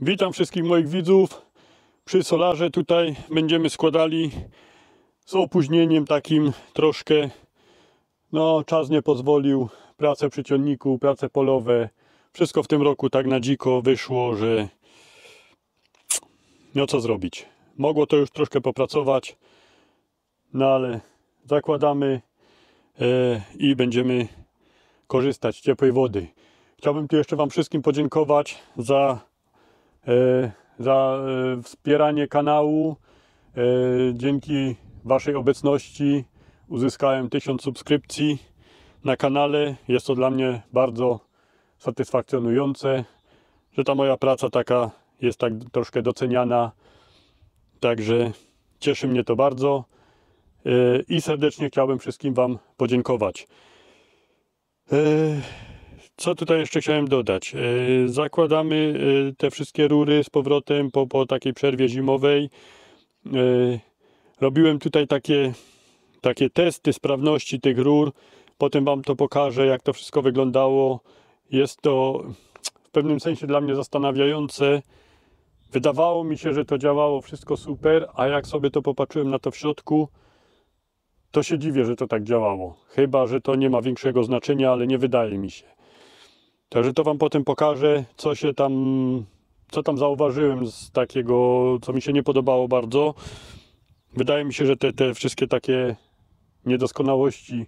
Witam wszystkich moich widzów. Przy solarze tutaj będziemy składali z opóźnieniem takim troszkę. No, czas nie pozwolił, prace przy ciągniku, prace polowe. Wszystko w tym roku tak na dziko wyszło, że no co zrobić. Mogło to już troszkę popracować, no ale zakładamy i będziemy korzystać z ciepłej wody. Chciałbym tu jeszcze Wam wszystkim podziękować za wspieranie kanału. Dzięki Waszej obecności uzyskałem 1000 subskrypcji na kanale. Jest to dla mnie bardzo satysfakcjonujące, że ta moja praca taka jest tak troszkę doceniana. Także cieszy mnie to bardzo i serdecznie chciałbym wszystkim Wam podziękować. Co tutaj jeszcze chciałem dodać? Zakładamy te wszystkie rury z powrotem po takiej przerwie zimowej. Robiłem tutaj takie testy sprawności tych rur. Potem Wam to pokażę, jak to wszystko wyglądało. Jest to w pewnym sensie dla mnie zastanawiające. Wydawało mi się, że to działało wszystko super, a jak sobie to popatrzyłem na to w środku, to się dziwię, że to tak działało. Chyba że to nie ma większego znaczenia, ale nie wydaje mi się. Także to Wam potem pokażę, co tam zauważyłem z takiego, co mi się nie podobało bardzo. Wydaje mi się, że te wszystkie takie niedoskonałości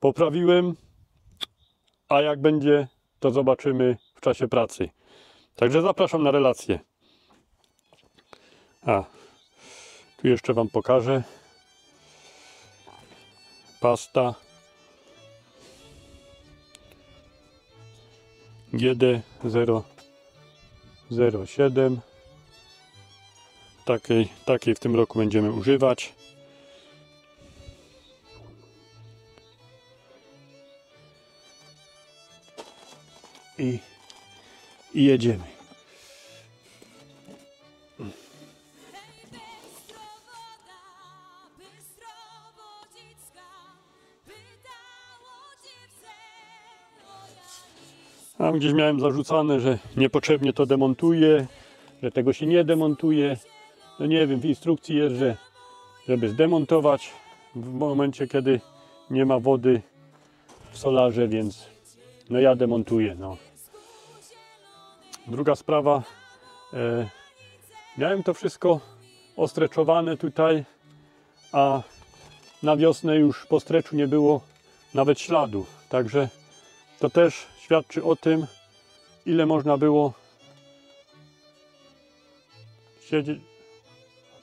poprawiłem, a jak będzie, to zobaczymy w czasie pracy. Także zapraszam na relację. A, tu jeszcze Wam pokażę. Pasta GD-007. Takiej w tym roku będziemy używać. I jedziemy. Tam gdzieś miałem zarzucane, że niepotrzebnie to demontuję, że tego się nie demontuje. No nie wiem, w instrukcji jest, że żeby zdemontować w momencie, kiedy nie ma wody w solarze, więc no ja demontuję. No. Druga sprawa, miałem to wszystko ostreczowane tutaj, a na wiosnę już po streczu nie było nawet śladu, także to też świadczy o tym, ile można było siedzieć.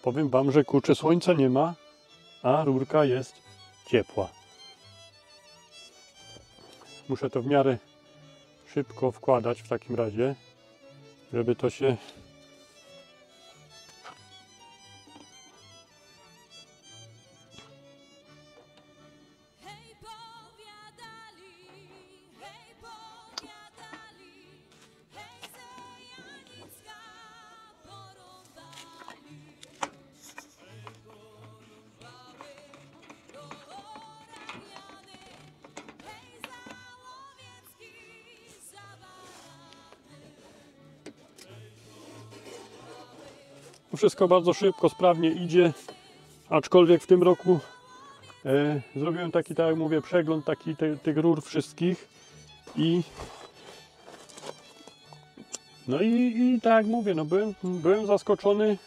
Powiem Wam, że kurczę, słońca nie ma, a rurka jest ciepła. Muszę to w miarę szybko wkładać w takim razie, żeby to się... Wszystko bardzo szybko, sprawnie idzie, aczkolwiek w tym roku zrobiłem taki, tak jak mówię, przegląd taki tych rur wszystkich i no i tak jak mówię, no byłem zaskoczony.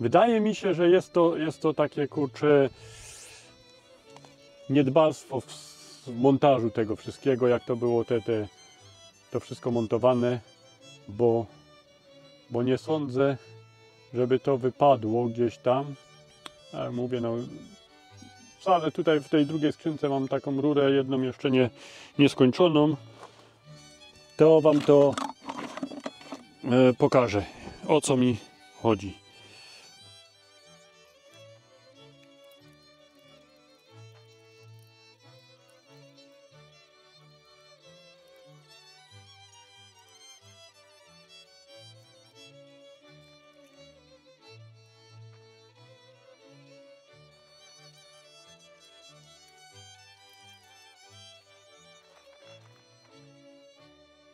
Wydaje mi się, że jest to takie kurczę niedbalstwo w montażu tego wszystkiego, jak to było to wszystko montowane, bo nie sądzę, żeby to wypadło gdzieś tam. Jak mówię, no wcale tutaj w tej drugiej skrzynce mam taką rurę, jedną jeszcze nieskończoną. To Wam to pokażę, o co mi chodzi.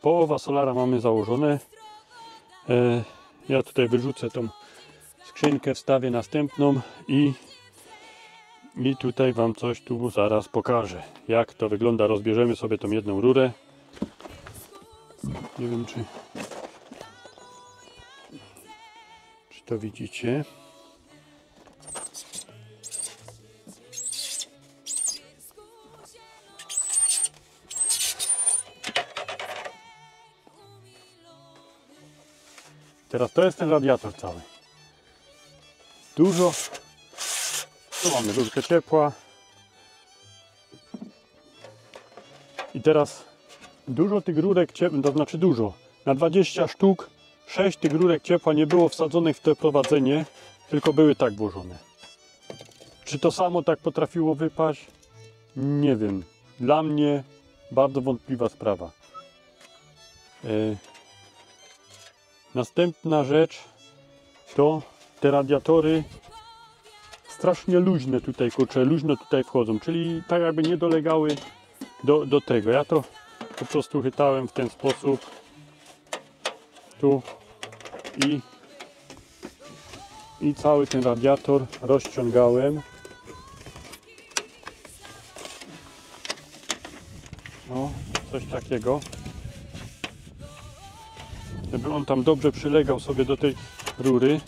Połowa solara mamy założone. Ja tutaj wyrzucę tą skrzynkę, wstawię następną i tutaj wam coś tu zaraz pokażę, jak to wygląda. Rozbierzemy sobie tą jedną rurę. Nie wiem czy to widzicie. Teraz to jest ten radiator cały. Dużo. Tu mamy rurkę ciepła. I teraz dużo tych rurek ciepła, to znaczy dużo. Na 20 sztuk 6 tych rurek ciepła nie było wsadzonych w to prowadzenie, tylko były tak włożone. Czy to samo tak potrafiło wypaść? Nie wiem. Dla mnie bardzo wątpliwa sprawa. Następna rzecz to te radiatory strasznie luźne tutaj, kurczę, luźno tutaj wchodzą, czyli tak jakby nie dolegały do tego. Ja to po prostu chytałem w ten sposób tu i cały ten radiator rozciągałem. No, coś takiego. Żeby on tam dobrze przylegał sobie do tej rury.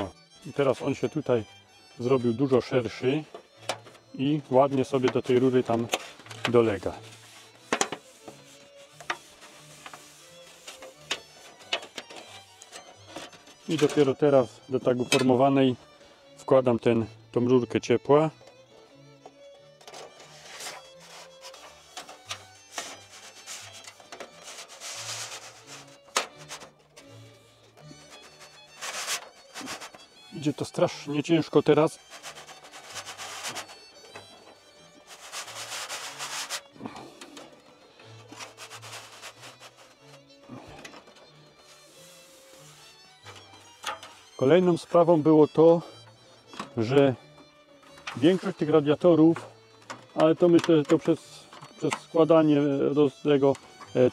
O, i teraz on się tutaj zrobił dużo szerszy i ładnie sobie do tej rury tam dolega. I dopiero teraz do tak uformowanej wkładam tą rurkę ciepła. Idzie to strasznie ciężko teraz. Kolejną sprawą było to, że większość tych radiatorów, ale to myślę, że to przez składanie do tego,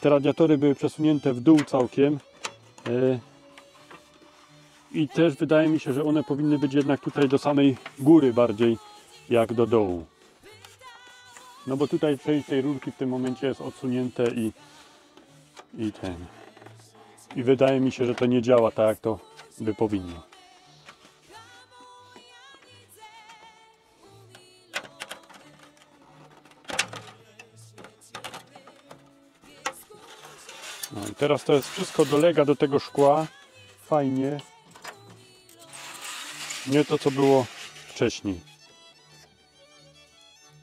te radiatory były przesunięte w dół całkiem i też wydaje mi się, że one powinny być jednak tutaj do samej góry bardziej jak do dołu. No bo tutaj część tej rurki w tym momencie jest odsunięte i wydaje mi się, że to nie działa tak, jak to by powinno. No i teraz to jest wszystko dolega do tego szkła, fajnie, nie to co było wcześniej.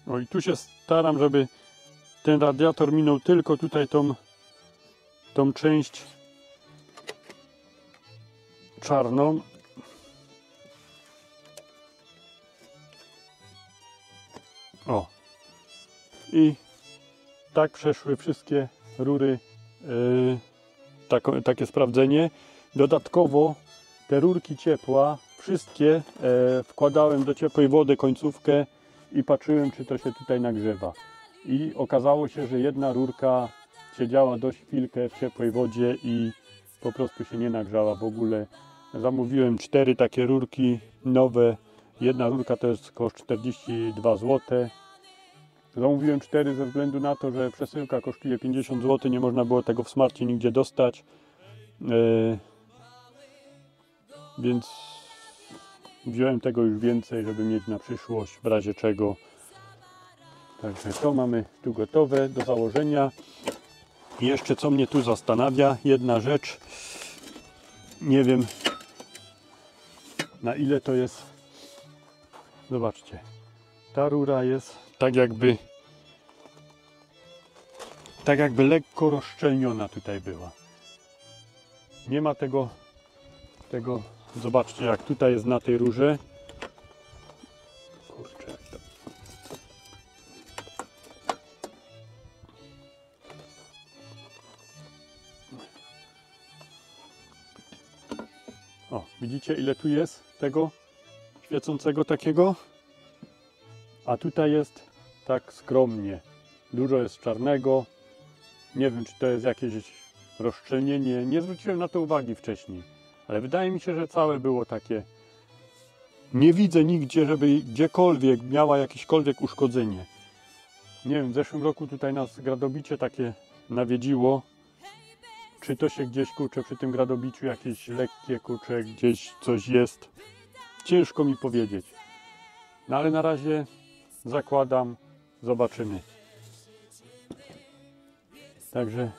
No i tu się staram, żeby ten radiator minął tylko tutaj tą część czarną. O, i tak przeszły wszystkie rury. Takie sprawdzenie. Dodatkowo te rurki ciepła wszystkie wkładałem do ciepłej wody końcówkę i patrzyłem, czy to się tutaj nagrzewa, i okazało się, że jedna rurka siedziała dość chwilkę w ciepłej wodzie i po prostu się nie nagrzała w ogóle. Zamówiłem 4 takie rurki nowe, jedna rurka to jest koszt 42 zł. Zamówiłem 4 ze względu na to, że przesyłka kosztuje 50 zł, nie można było tego w Smarcie nigdzie dostać. Więc wziąłem tego już więcej, żeby mieć na przyszłość, w razie czego. Także to mamy tu gotowe do założenia. I jeszcze co mnie tu zastanawia, jedna rzecz. Nie wiem, na ile to jest. Zobaczcie, ta rura jest tak jakby lekko rozszczelniona tutaj była. Nie ma tego. Zobaczcie, jak tutaj jest na tej rurze. Kurczę, jak to. O, widzicie, ile tu jest tego świecącego takiego? A tutaj jest tak skromnie. Dużo jest czarnego. Nie wiem, czy to jest jakieś rozszczelnienie. Nie zwróciłem na to uwagi wcześniej. Ale wydaje mi się, że całe było takie. Nie widzę nigdzie, żeby gdziekolwiek miała jakiekolwiek uszkodzenie. Nie wiem, w zeszłym roku tutaj nas gradobicie takie nawiedziło. Czy to się gdzieś, kurczę, przy tym gradobiciu jakieś lekkie, kurczę, gdzieś coś jest. Ciężko mi powiedzieć. No ale na razie zakładam, zobaczymy. Także,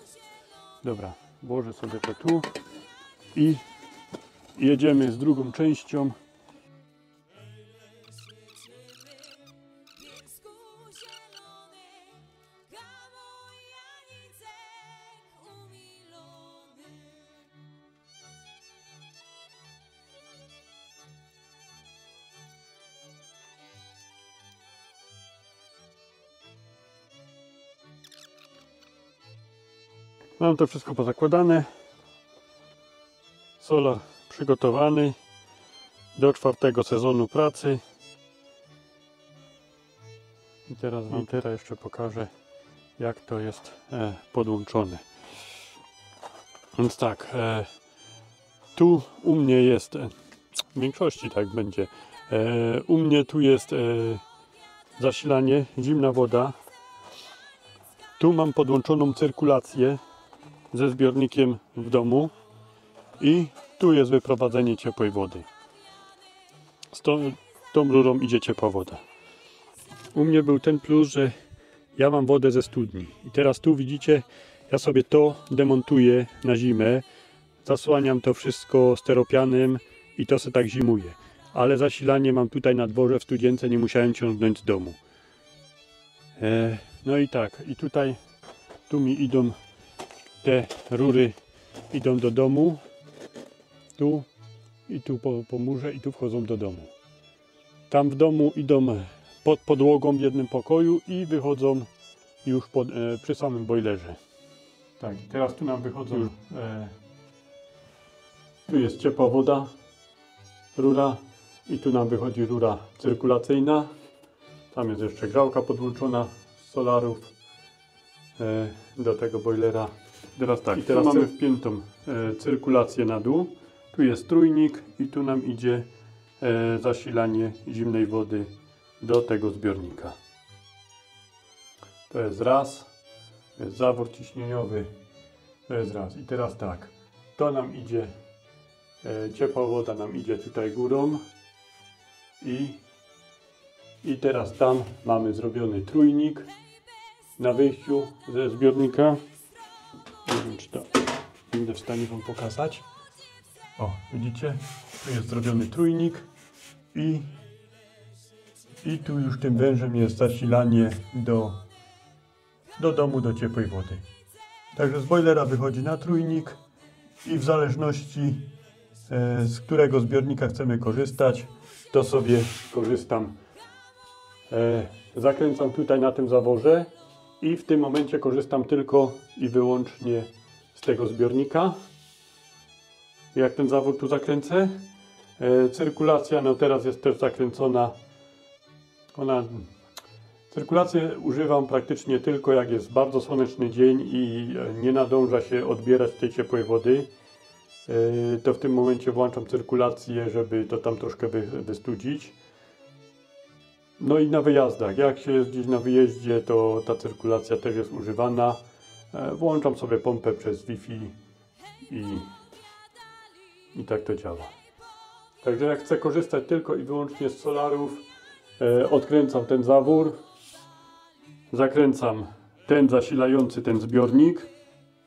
dobra, włożę sobie to tu i jedziemy z drugą częścią. Mam to wszystko pozakładane. Solar przygotowany do 4. sezonu pracy. I teraz wam jeszcze pokażę, jak to jest podłączone. Więc tak, tu u mnie jest, w większości tak będzie, u mnie tu jest zasilanie, zimna woda. Tu mam podłączoną cyrkulację ze zbiornikiem w domu i tu jest wyprowadzenie ciepłej wody. Z tą rurą idzie ciepła woda. U mnie był ten plus, że ja mam wodę ze studni. I teraz tu widzicie, ja sobie to demontuję na zimę, zasłaniam to wszystko steropianem i to se tak zimuje. Ale zasilanie mam tutaj na dworze w studience, nie musiałem ciągnąć z domu. No i tak, i tutaj, tu mi idą te rury, idą do domu, tu i tu po murze i tu wchodzą do domu. Tam w domu idą pod podłogą w jednym pokoju i wychodzą już przy samym bojlerze. Tak, teraz tu nam wychodzą już, tu jest ciepła woda, rura i tu nam wychodzi rura cyrkulacyjna. Tam jest jeszcze grzałka podłączona z solarów do tego bojlera. Teraz tak, i teraz mamy wpiętą cyrkulację na dół. Tu jest trójnik i tu nam idzie zasilanie zimnej wody do tego zbiornika. To jest raz. To jest zawór ciśnieniowy. To jest raz. I teraz tak. To nam idzie, ciepła woda nam idzie tutaj górą. I teraz tam mamy zrobiony trójnik na wyjściu ze zbiornika. Nie wiem, czy to będę w stanie wam pokazać. O, widzicie? Tu jest zrobiony trójnik i tu już tym wężem jest zasilanie do domu, do ciepłej wody. Także z bojlera wychodzi na trójnik i w zależności z którego zbiornika chcemy korzystać, to sobie korzystam. Zakręcam tutaj na tym zaworze i w tym momencie korzystam tylko i wyłącznie z tego zbiornika. Jak ten zawór tu zakręcę, cyrkulacja, no teraz jest też zakręcona. Cyrkulację używam praktycznie tylko jak jest bardzo słoneczny dzień i nie nadąża się odbierać tej ciepłej wody. To w tym momencie włączam cyrkulację, żeby to tam troszkę wystudzić. No i na wyjazdach, jak się jest gdzieś na wyjeździe, to ta cyrkulacja też jest używana. Włączam sobie pompę przez Wi-Fi i tak to działa. Także jak chcę korzystać tylko i wyłącznie z solarów, odkręcam ten zawór, zakręcam ten zasilający ten zbiornik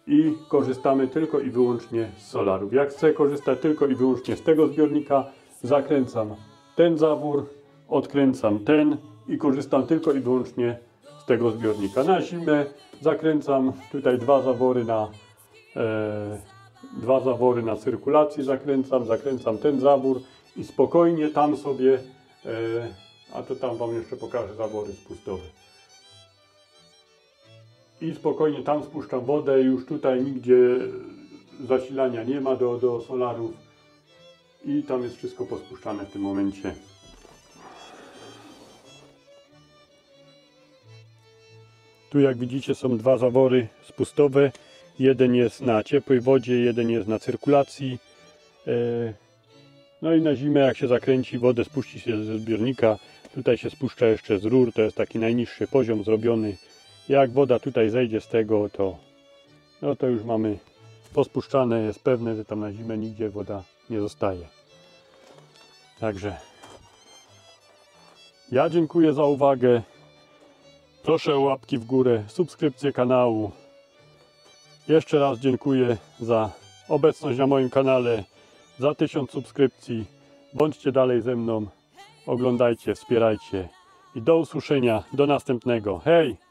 i korzystamy tylko i wyłącznie z solarów. Jak chcę korzystać tylko i wyłącznie z tego zbiornika, zakręcam ten zawór, odkręcam ten i korzystam tylko i wyłącznie z tego zbiornika. Na zimę zakręcam tutaj dwa zawory na cyrkulacji, zakręcam ten zawór i spokojnie tam sobie, a to tam wam jeszcze pokażę zawory spustowe. I spokojnie tam spuszczam wodę, już tutaj nigdzie zasilania nie ma do solarów i tam jest wszystko pospuszczane w tym momencie. Tu jak widzicie są dwa zawory spustowe. Jeden jest na ciepłej wodzie, jeden jest na cyrkulacji. No i na zimę jak się zakręci, wodę spuści się ze zbiornika. Tutaj się spuszcza jeszcze z rur, to jest taki najniższy poziom zrobiony. Jak woda tutaj zejdzie z tego, to, no to już mamy pospuszczane. Jest pewne, że tam na zimę nigdzie woda nie zostaje. Także ja dziękuję za uwagę. Proszę o łapki w górę, subskrypcję kanału. Jeszcze raz dziękuję za obecność na moim kanale, za 1000 subskrypcji. Bądźcie dalej ze mną, oglądajcie, wspierajcie. I do usłyszenia, do następnego. Hej!